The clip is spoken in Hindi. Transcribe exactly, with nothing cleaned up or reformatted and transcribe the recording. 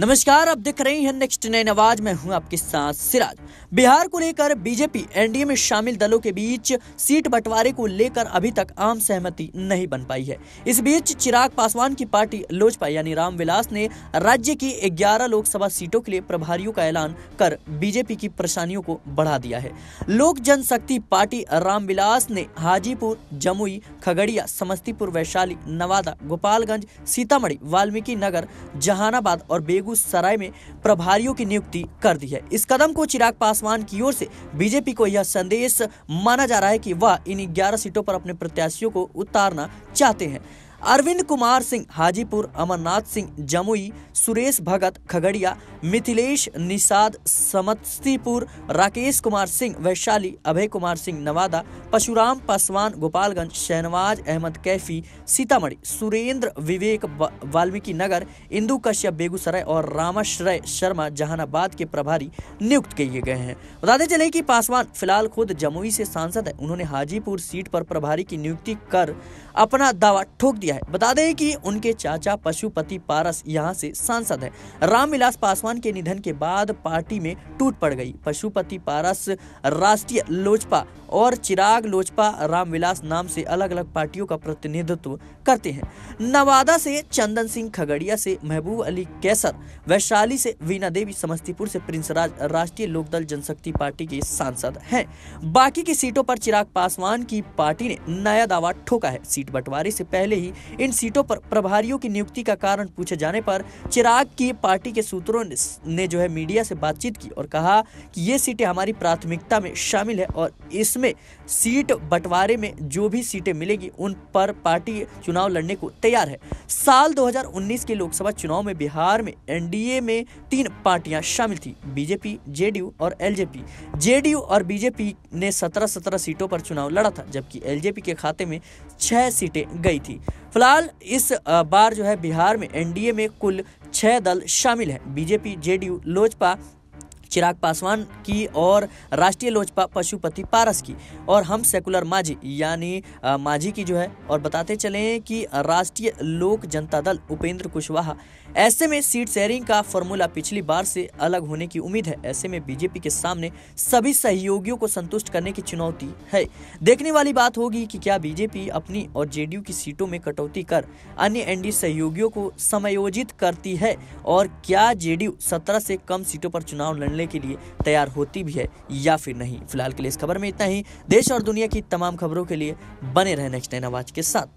नमस्कार, आप देख रहे हैं नेक्स्ट नाइन आवाज। मैं हूं आपके साथ सिराज। बिहार को लेकर बीजेपी एनडीए में शामिल दलों के बीच सीट बंटवारे को लेकर अभी तक आम सहमति नहीं बन पाई है। इस बीच चिराग पासवान की पार्टी लोजपा यानी रामविलास ने राज्य की ग्यारह लोकसभा सीटों के लिए प्रभारियों का ऐलान कर बीजेपी की परेशानियों को बढ़ा दिया है। लोक जनशक्ति पार्टी रामविलास ने हाजीपुर, जमुई, खगड़िया, समस्तीपुर, वैशाली, नवादा, गोपालगंज, सीतामढ़ी, वाल्मीकि नगर, जहानाबाद और बेगूसराय में प्रभारियों की नियुक्ति कर दी है। इस कदम को चिराग पासवान की ओर से बीजेपी को यह संदेश माना जा रहा है कि वह इन ग्यारह सीटों पर अपने प्रत्याशियों को उतारना चाहते हैं। अरविंद कुमार सिंह हाजीपुर, अमरनाथ सिंह जमुई, सुरेश भगत खगड़िया, मिथिलेश निशाद समस्तीपुर, राकेश कुमार सिंह वैशाली, अभय कुमार सिंह नवादा, पशुराम पासवान गोपालगंज, शहनवाज अहमद कैफी सीतामढ़ी, सुरेंद्र विवेक वाल्मीकि नगर, इंदुकश्यप बेगूसराय और रामाश्रय शर्मा जहानाबाद के प्रभारी नियुक्त किए गए हैं। बताते चले कि पासवान फिलहाल खुद जमुई से सांसद है। उन्होंने हाजीपुर सीट पर प्रभारी की नियुक्ति कर अपना दावा ठोक दिया है। बता दें कि उनके चाचा पशुपति पारस यहां से सांसद है। रामविलास पासवान के निधन के बाद पार्टी में टूट पड़ गई। पशुपति पारस राष्ट्रीय लोजपा और चिराग लोजपा रामविलास नाम से अलग अलग पार्टियों का प्रतिनिधित्व करते हैं। नवादा से चंदन सिंह, खगड़िया से महबूब अली कैसर, वैशाली से वीना देवी, समस्तीपुर से प्रिंस राज राष्ट्रीय लोकदल जनशक्ति पार्टी के सांसद हैं। बाकी की सीटों पर चिराग पासवान की पार्टी ने नया दावा ठोका है। सीट बंटवारे से पहले ही इन सीटों पर प्रभारियों की नियुक्ति का कारण पूछे जाने पर चिराग की पार्टी के सूत्रों ने जो है मीडिया से बातचीत की और कहा कि ये सीटें हमारी प्राथमिकता में शामिल है और इस में सीट बंटवारे में जो भी सीटें मिलेगी उन पर पार्टी चुनाव लड़ने को तैयार है। साल दो हज़ार उन्नीस के लोकसभा चुनाव में बिहार में एनडीए में तीन पार्टियां शामिल थी, बीजेपी, जेडीयू और एलजेपी। जेडीयू और बीजेपी ने सत्रह सत्रह सीटों पर चुनाव लड़ा था, जबकि एलजेपी के खाते में छह सीटें गई थी। फिलहाल इस बार जो है बिहार में एनडीए में कुल छह दल शामिल है, बीजेपी, जेडीयू, लोजपा चिराग पासवान की और राष्ट्रीय लोजपा पशुपति पारस की और हम सेकुलर माझी यानी माझी की जो है। और बताते चलें कि राष्ट्रीय लोक जनता दल उपेंद्र कुशवाहा। ऐसे में सीट शेयरिंग का फॉर्मूला पिछली बार से अलग होने की उम्मीद है। ऐसे में बीजेपी के सामने सभी सहयोगियों को संतुष्ट करने की चुनौती है। देखने वाली बात होगी कि क्या बीजेपी अपनी और जेडीयू की सीटों में कटौती कर अन्य एनडीए सहयोगियों को समायोजित करती है और क्या जेडीयू सत्रह से कम सीटों पर चुनाव लड़ने के लिए तैयार होती भी है या फिर नहीं। फिलहाल के लिए इस खबर में इतना ही। देश और दुनिया की तमाम खबरों के लिए बने रहें नेक्स्ट नाइन आवाज के साथ।